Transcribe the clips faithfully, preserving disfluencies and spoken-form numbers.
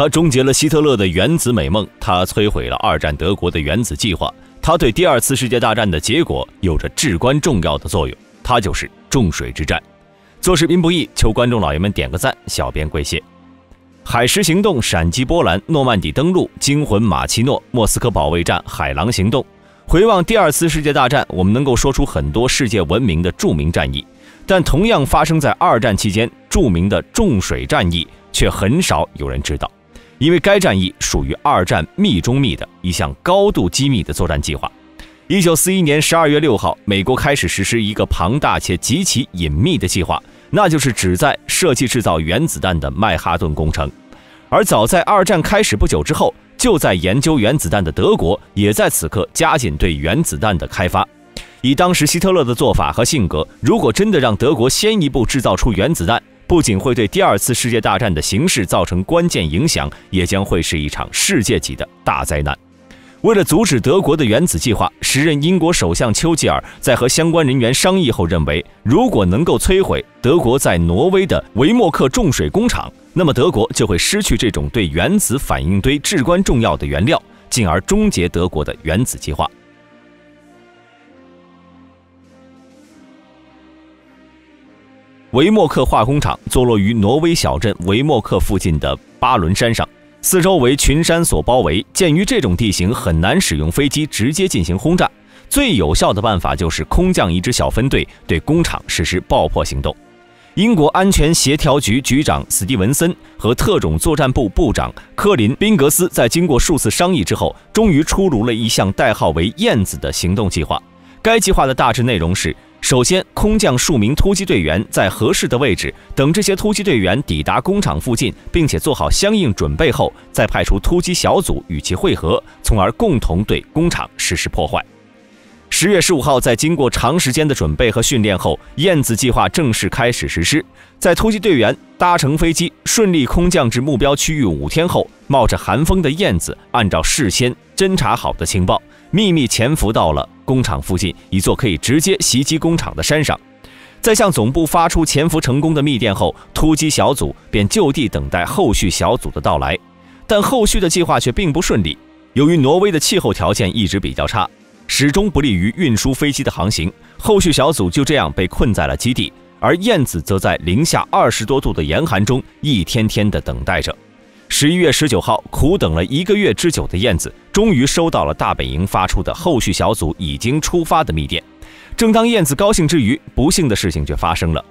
他终结了希特勒的原子美梦，他摧毁了二战德国的原子计划，他对第二次世界大战的结果有着至关重要的作用。他就是重水之战。做视频不易，求观众老爷们点个赞，小编跪谢。海狮行动、闪击波兰、诺曼底登陆、惊魂马奇诺、莫斯科保卫战、海狼行动。回望第二次世界大战，我们能够说出很多世界闻名的著名战役，但同样发生在二战期间著名的重水战役却很少有人知道，因为该战役属于二战密中密的一项高度机密的作战计划。一九四一年十二月六号，美国开始实施一个庞大且极其隐秘的计划，那就是旨在设计制造原子弹的曼哈顿工程。而早在二战开始不久之后，就在研究原子弹的德国也在此刻加紧对原子弹的开发。以当时希特勒的做法和性格，如果真的让德国先一步制造出原子弹，不仅会对第二次世界大战的形势造成关键影响，也将会是一场世界级的大灾难。为了阻止德国的原子计划，时任英国首相丘吉尔在和相关人员商议后认为，如果能够摧毁德国在挪威的维默克重水工厂，那么德国就会失去这种对原子反应堆至关重要的原料，进而终结德国的原子计划。维默克化工厂坐落于挪威小镇维默克附近的巴伦山上，四周为群山所包围。鉴于这种地形很难使用飞机直接进行轰炸，最有效的办法就是空降一支小分队对工厂实施爆破行动。英国安全协调局局长史蒂文森和特种作战部部长科林·宾格斯在经过数次商议之后，终于出炉了一项代号为“燕子”的行动计划。该计划的大致内容是，首先，空降数名突击队员在合适的位置，等这些突击队员抵达工厂附近，并且做好相应准备后，再派出突击小组与其会合，从而共同对工厂实施破坏。十月十五号，在经过长时间的准备和训练后，燕子计划正式开始实施。在突击队员搭乘飞机顺利空降至目标区域五天后，冒着寒风的燕子按照事先侦查好的情报，秘密潜伏到了工厂附近一座可以直接袭击工厂的山上。在向总部发出潜伏成功的密电后，突击小组便就地等待后续小组的到来。但后续的计划却并不顺利，由于挪威的气候条件一直比较差，始终不利于运输飞机的航行，后续小组就这样被困在了基地，而燕子则在零下二十多度的严寒中一天天的等待着。十一月十九号，苦等了一个月之久的燕子终于收到了大本营发出的后续小组已经出发的密电。正当燕子高兴之余，不幸的事情却发生了。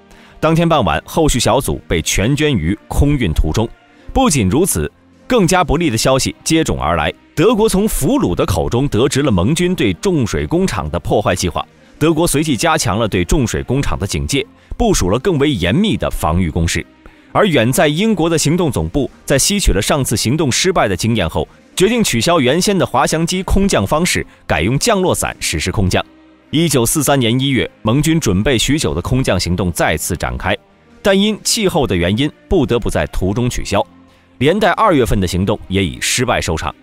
当天傍晚，后续小组被全歼于空运途中。不仅如此，更加不利的消息接踵而来。德国从俘虏的口中得知了盟军对重水工厂的破坏计划，德国随即加强了对重水工厂的警戒，部署了更为严密的防御工事。而远在英国的行动总部在吸取了上次行动失败的经验后，决定取消原先的滑翔机空降方式，改用降落伞实施空降。一九四三年一月，盟军准备许久的空降行动再次展开，但因气候的原因不得不在途中取消，连带二月份的行动也以失败收场。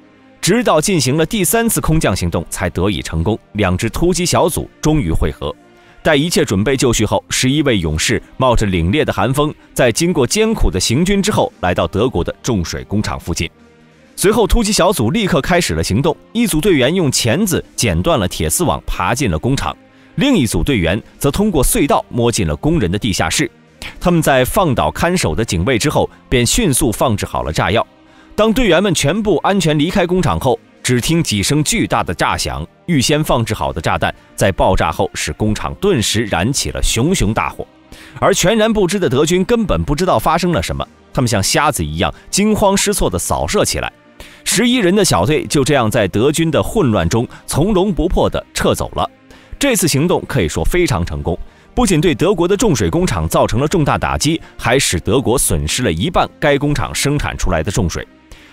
直到进行了第三次空降行动才得以成功，两支突击小组终于会合。在一切准备就绪后，十一位勇士冒着凛冽的寒风，在经过艰苦的行军之后，来到德国的重水工厂附近。随后突击小组立刻开始了行动，一组队员用钳子剪断了铁丝网爬进了工厂，另一组队员则通过隧道摸进了工人的地下室。他们在放倒看守的警卫之后，便迅速放置好了炸药。当队员们全部安全离开工厂后，只听几声巨大的炸响，预先放置好的炸弹在爆炸后使工厂顿时燃起了熊熊大火。而全然不知的德军根本不知道发生了什么，他们像瞎子一样惊慌失措地扫射起来。十一人的小队就这样在德军的混乱中从容不迫地撤走了。这次行动可以说非常成功，不仅对德国的重水工厂造成了重大打击，还使德国损失了一半该工厂生产出来的重水。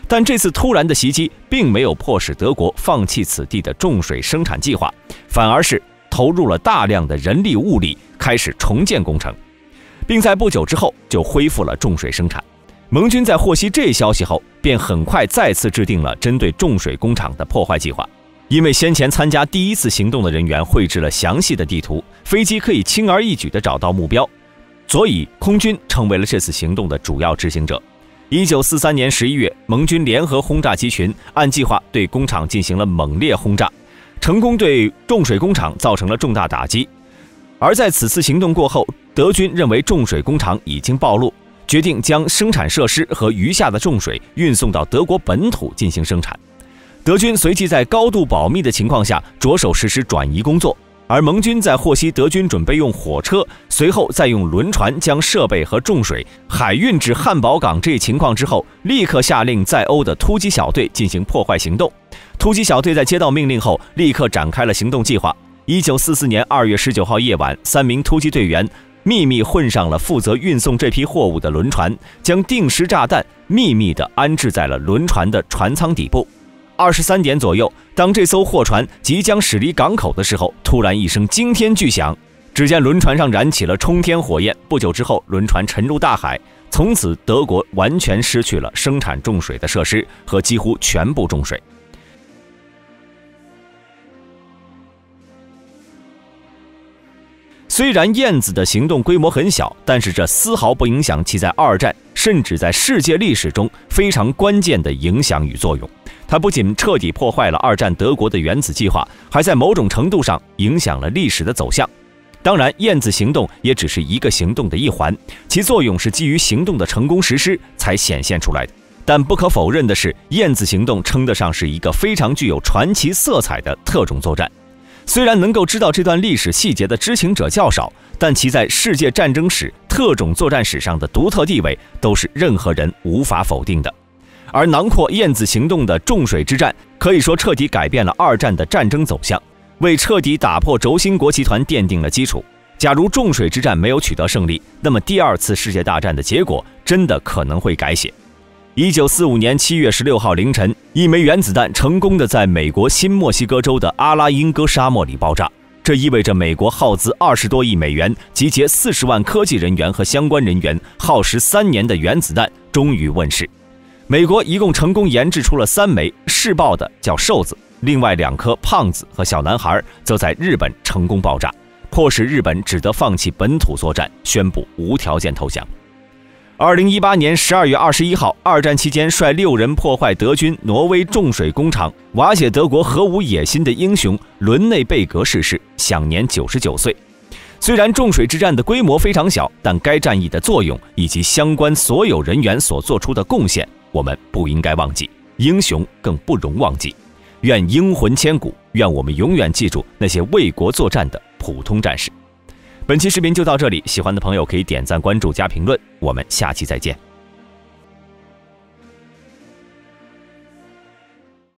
但这次突然的袭击并没有迫使德国放弃此地的重水生产计划，反而是投入了大量的人力物力，开始重建工程，并在不久之后就恢复了重水生产。盟军在获悉这一消息后，便很快再次制定了针对重水工厂的破坏计划。因为先前参加第一次行动的人员绘制了详细的地图，飞机可以轻而易举地找到目标，所以空军成为了这次行动的主要执行者。一九四三年十一月，盟军联合轰炸机群，按计划对工厂进行了猛烈轰炸，成功对重水工厂造成了重大打击。而在此次行动过后，德军认为重水工厂已经暴露，决定将生产设施和余下的重水运送到德国本土进行生产。德军随即在高度保密的情况下着手实施转移工作。 而盟军在获悉德军准备用火车，随后再用轮船将设备和重水海运至汉堡港这一情况之后，立刻下令在欧的突击小队进行破坏行动。突击小队在接到命令后，立刻展开了行动计划。一九四四年二月十九号夜晚，三名突击队员秘密混上了负责运送这批货物的轮船，将定时炸弹秘密地安置在了轮船的船舱底部。 二十三点左右，当这艘货船即将驶离港口的时候，突然一声惊天巨响，只见轮船上燃起了冲天火焰。不久之后，轮船沉入大海。从此，德国完全失去了生产重水的设施和几乎全部重水。虽然燕子的行动规模很小，但是这丝毫不影响其在二战甚至在世界历史中非常关键的影响与作用。 它不仅彻底破坏了二战德国的原子计划，还在某种程度上影响了历史的走向。当然，燕子行动也只是一个行动的一环，其作用是基于行动的成功实施才显现出来的。但不可否认的是，燕子行动称得上是一个非常具有传奇色彩的特种作战。虽然能够知道这段历史细节的知情者较少，但其在世界战争史、特种作战史上的独特地位都是任何人无法否定的。 而囊括燕子行动的重水之战，可以说彻底改变了二战的战争走向，为彻底打破轴心国集团奠定了基础。假如重水之战没有取得胜利，那么第二次世界大战的结果真的可能会改写。一九四五年七月十六号凌晨，一枚原子弹成功的在美国新墨西哥州的阿拉英戈沙漠里爆炸，这意味着美国耗资二十多亿美元，集结四十万科技人员和相关人员，耗时三年的原子弹终于问世。 美国一共成功研制出了三枚，试爆的叫瘦子，另外两颗胖子和小男孩则在日本成功爆炸，迫使日本只得放弃本土作战，宣布无条件投降。二零一八年十二月二十一号，二战期间率六人破坏德军挪威重水工厂、瓦解德国核武野心的英雄伦内贝格逝世，享年九十九岁。 虽然重水之战的规模非常小，但该战役的作用以及相关所有人员所做出的贡献，我们不应该忘记，英雄更不容忘记。愿英魂千古，愿我们永远记住那些为国作战的普通战士。本期视频就到这里，喜欢的朋友可以点赞、关注、加评论，我们下期再见。